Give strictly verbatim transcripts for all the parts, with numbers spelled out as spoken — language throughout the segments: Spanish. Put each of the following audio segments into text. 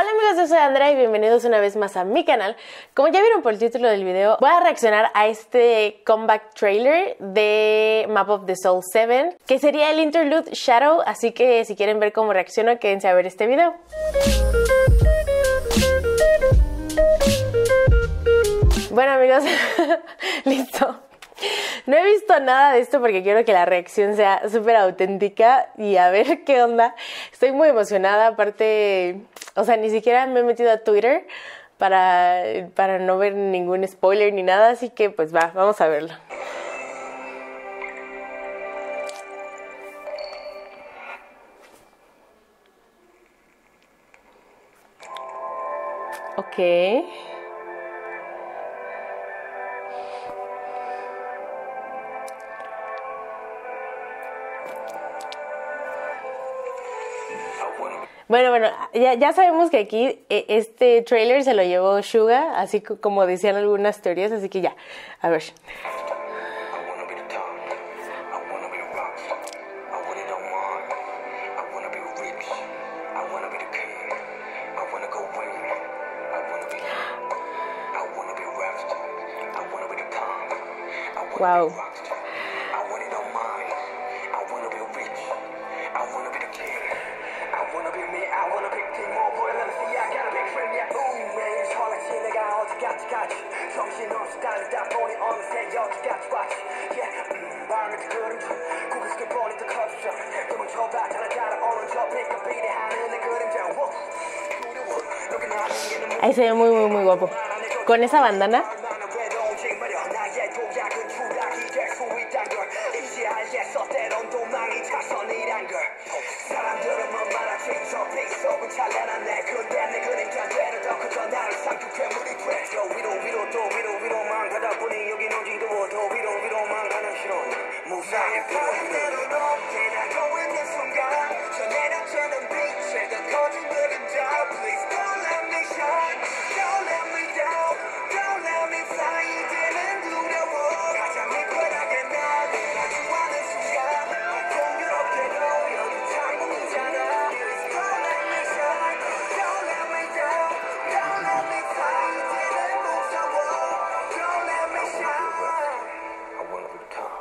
Hola amigos, yo soy Andrea y bienvenidos una vez más a mi canal. Como ya vieron por el título del video, voy a reaccionar a este comeback trailer de Map of the Soul siete, que sería el Interlude Shadow, así que si quieren ver cómo reacciono, quédense a ver este video. Bueno amigos, listo. No he visto nada de esto porque quiero que la reacción sea súper auténtica y a ver qué onda. Estoy muy emocionada, aparte, o sea, ni siquiera me he metido a Twitter para, para no ver ningún spoiler ni nada, así que pues va, vamos a verlo. Ok. Bueno, bueno, ya, ya sabemos que aquí eh, este trailer se lo llevó Suga, así como decían algunas teorías, así que ya, a ver. Wow. Ahí se ve muy muy muy guapo con esa bandana.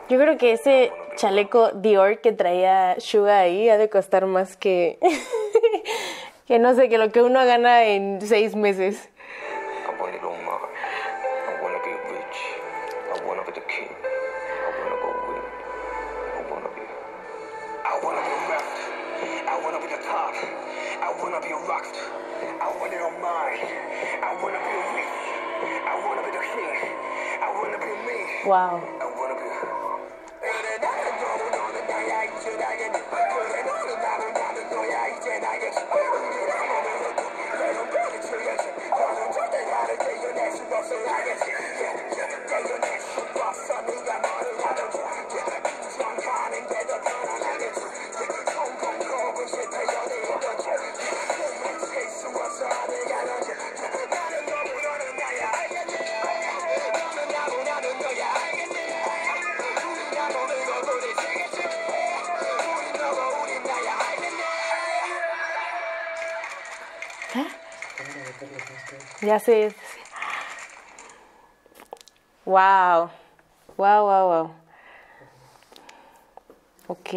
Yo creo que ese chaleco Dior que traía Suga ahí ha de costar más que, que no sé, que lo que uno gana en seis meses. Wow. Ya sé. Wow. Wow, wow, wow. Ok.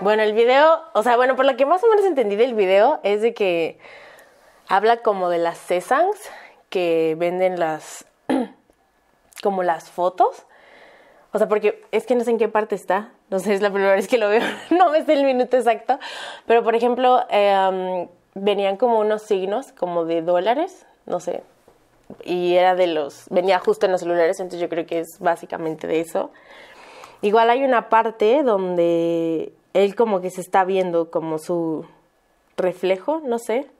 Bueno, el video, o sea, bueno, por lo que más o menos entendí del video es de que habla como de las sesangs que venden las como las fotos. O sea, porque es que no sé en qué parte está. No sé, es la primera vez que lo veo. No me sé el minuto exacto. Pero, por ejemplo, eh, um, venían como unos signos, como de dólares, no sé, y era de los, venía justo en los celulares, entonces yo creo que es básicamente de eso. Igual hay una parte donde él como que se está viendo como su reflejo, no sé,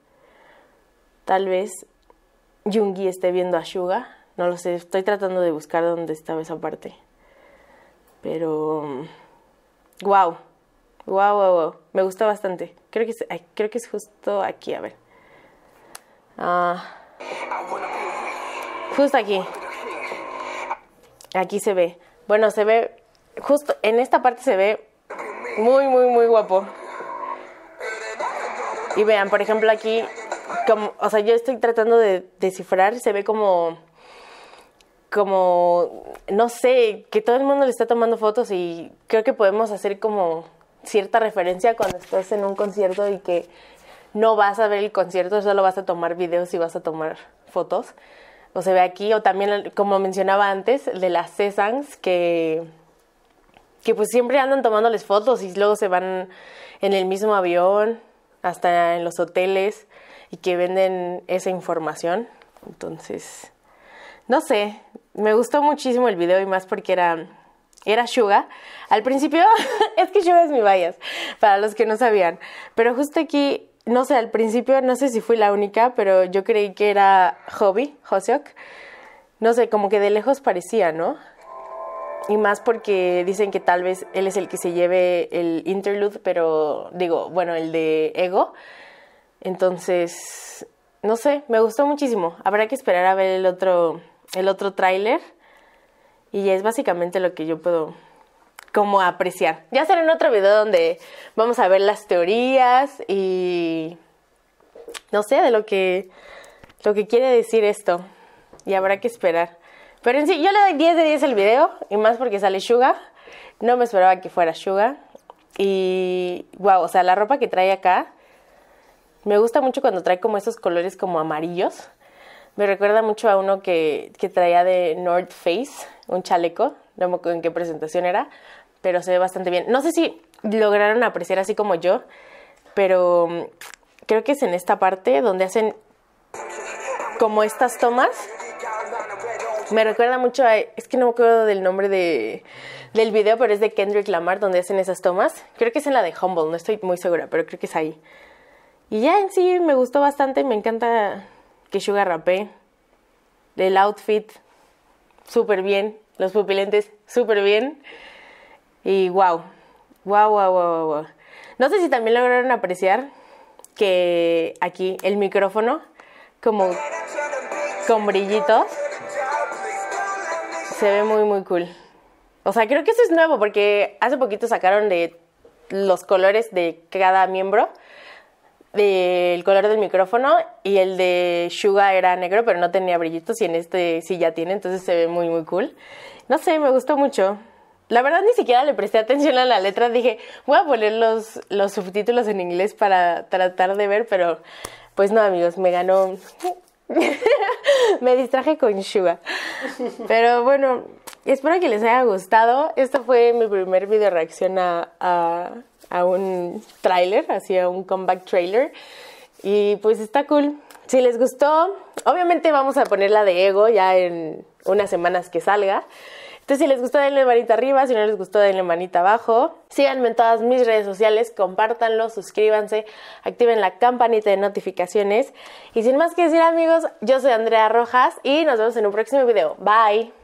tal vez Yoongi esté viendo a Suga, no lo sé, estoy tratando de buscar dónde estaba esa parte, pero wow. Wow, wow, wow, me gusta bastante. Creo que es, ay, creo que es justo aquí, a ver. Uh, justo aquí. Aquí se ve. Bueno, se ve, justo en esta parte se ve muy, muy, muy guapo. Y vean, por ejemplo, aquí, como, o sea, yo estoy tratando de descifrar, se ve como, como, no sé, que todo el mundo le está tomando fotos y creo que podemos hacer como cierta referencia cuando estás en un concierto y que no vas a ver el concierto, solo vas a tomar videos y vas a tomar fotos. O se ve aquí, o también, como mencionaba antes, de las C-Sangs que... que pues siempre andan tomándoles fotos y luego se van en el mismo avión, hasta en los hoteles, y que venden esa información. Entonces, no sé, me gustó muchísimo el video y más porque era, era Suga. Al principio, es que Suga es mi bias, para los que no sabían. Pero justo aquí, no sé, al principio, no sé si fui la única, pero yo creí que era Hobi, Hoseok. No sé, como que de lejos parecía, ¿no? Y más porque dicen que tal vez él es el que se lleve el interlude, pero digo, bueno, el de Ego. Entonces, no sé, me gustó muchísimo. Habrá que esperar a ver el otro, el otro tráiler. Y es básicamente lo que yo puedo como apreciar. Ya será en otro video donde vamos a ver las teorías y no sé, de lo que, lo que quiere decir esto. Y habrá que esperar. Pero en sí, yo le doy diez de diez al video, y más porque sale Suga. No me esperaba que fuera Suga. Y, wow, o sea, la ropa que trae acá, me gusta mucho cuando trae como esos colores como amarillos. Me recuerda mucho a uno que, que traía de North Face, un chaleco. No me acuerdo en qué presentación era, pero se ve bastante bien. No sé si lograron apreciar así como yo, pero creo que es en esta parte donde hacen como estas tomas. Me recuerda mucho a... Es que no me acuerdo del nombre de, del video, pero es de Kendrick Lamar, donde hacen esas tomas. Creo que es en la de Humble, no estoy muy segura, pero creo que es ahí. Y ya en sí me gustó bastante. Me encanta que Suga rapee. El outfit, súper bien. Los pupilentes, súper bien. Y wow. Wow, wow, wow, wow. No sé si también lograron apreciar que aquí el micrófono, como con brillitos, se ve muy, muy cool. O sea, creo que eso es nuevo porque hace poquito sacaron de los colores de cada miembro, del color del micrófono, y el de Suga era negro, pero no tenía brillitos, y en este sí ya tiene, entonces se ve muy, muy cool. No sé, me gustó mucho. La verdad, ni siquiera le presté atención a la letra. Dije, voy a poner los, los subtítulos en inglés para tratar de ver, pero pues no, amigos, me ganó... Me distraje con Suga. Pero bueno, espero que les haya gustado. Esto fue mi primer video reacción a, a, a un tráiler, así a un comeback trailer. Y pues está cool. Si les gustó, obviamente vamos a poner la de Ego ya en unas semanas que salga. Entonces, si les gustó, denle manita arriba. Si no les gustó, denle manita abajo. Síganme en todas mis redes sociales. Compártanlo, suscríbanse, activen la campanita de notificaciones. Y sin más que decir, amigos, yo soy Andrea Rojas y nos vemos en un próximo video. Bye.